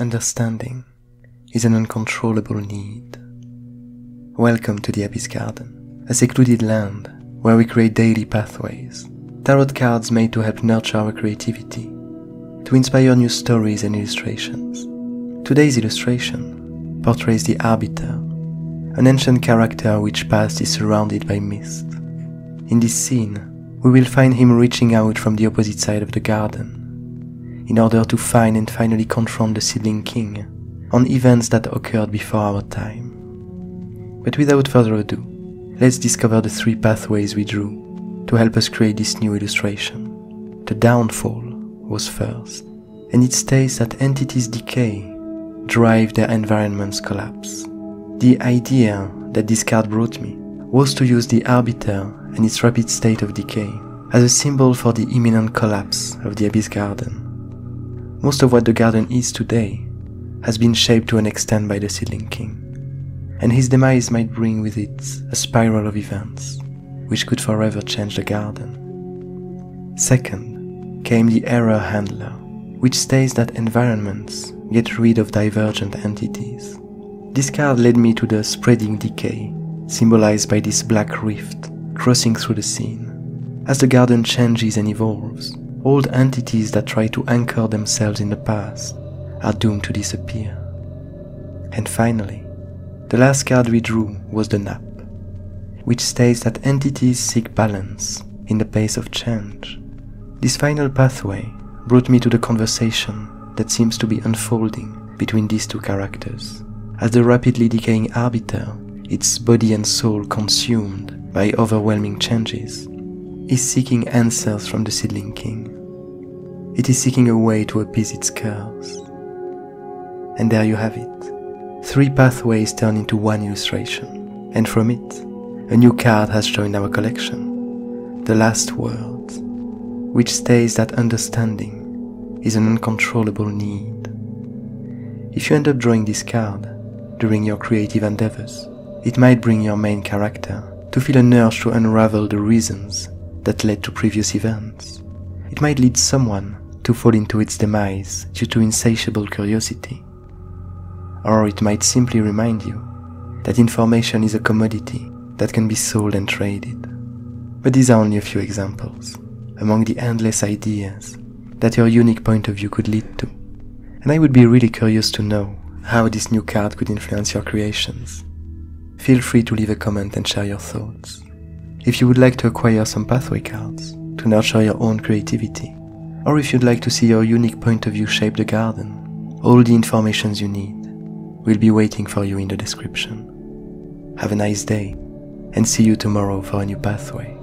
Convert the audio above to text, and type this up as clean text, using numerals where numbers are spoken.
Understanding is an uncontrollable need. Welcome to the Abyss Garden, a secluded land where we create daily pathways, tarot cards made to help nurture our creativity, to inspire new stories and illustrations. Today's illustration portrays the Arbiter, an ancient character which past is surrounded by mist. In this scene, we will find him reaching out from the opposite side of the garden, in order to find and finally confront the Seedling King on events that occurred before our time. But without further ado, let's discover the three pathways we drew to help us create this new illustration. The Downfall was first, and it states that entities' decay drive their environment's collapse. The idea that this card brought me was to use the Arbiter and its rapid state of decay as a symbol for the imminent collapse of the Abyss Garden. Most of what the garden is today has been shaped to an extent by the Seedling King, and his demise might bring with it a spiral of events which could forever change the garden. Second came the Error Handler, which states that environments get rid of divergent entities. This card led me to the spreading decay, symbolized by this black rift crossing through the scene. As the garden changes and evolves, old entities that try to anchor themselves in the past are doomed to disappear. And finally, the last card we drew was the Nap, which states that entities seek balance in the pace of change. This final pathway brought me to the conversation that seems to be unfolding between these two characters, as the rapidly decaying Arbiter, its body and soul consumed by overwhelming changes, is seeking answers from the Seedling King. It is seeking a way to appease its curse. And there you have it. Three pathways turn into one illustration, and from it, a new card has joined our collection, The Last Words, which states that understanding is an uncontrollable need. If you end up drawing this card during your creative endeavors, it might bring your main character to feel an urge to unravel the reasons that led to previous events. It might lead someone to fall into its demise due to insatiable curiosity. Or it might simply remind you that information is a commodity that can be sold and traded. But these are only a few examples among the endless ideas that your unique point of view could lead to. And I would be really curious to know how this new card could influence your creations. Feel free to leave a comment and share your thoughts. If you would like to acquire some pathway cards to nurture your own creativity, or if you'd like to see your unique point of view shape the garden, all the information you need will be waiting for you in the description. Have a nice day, and see you tomorrow for a new pathway.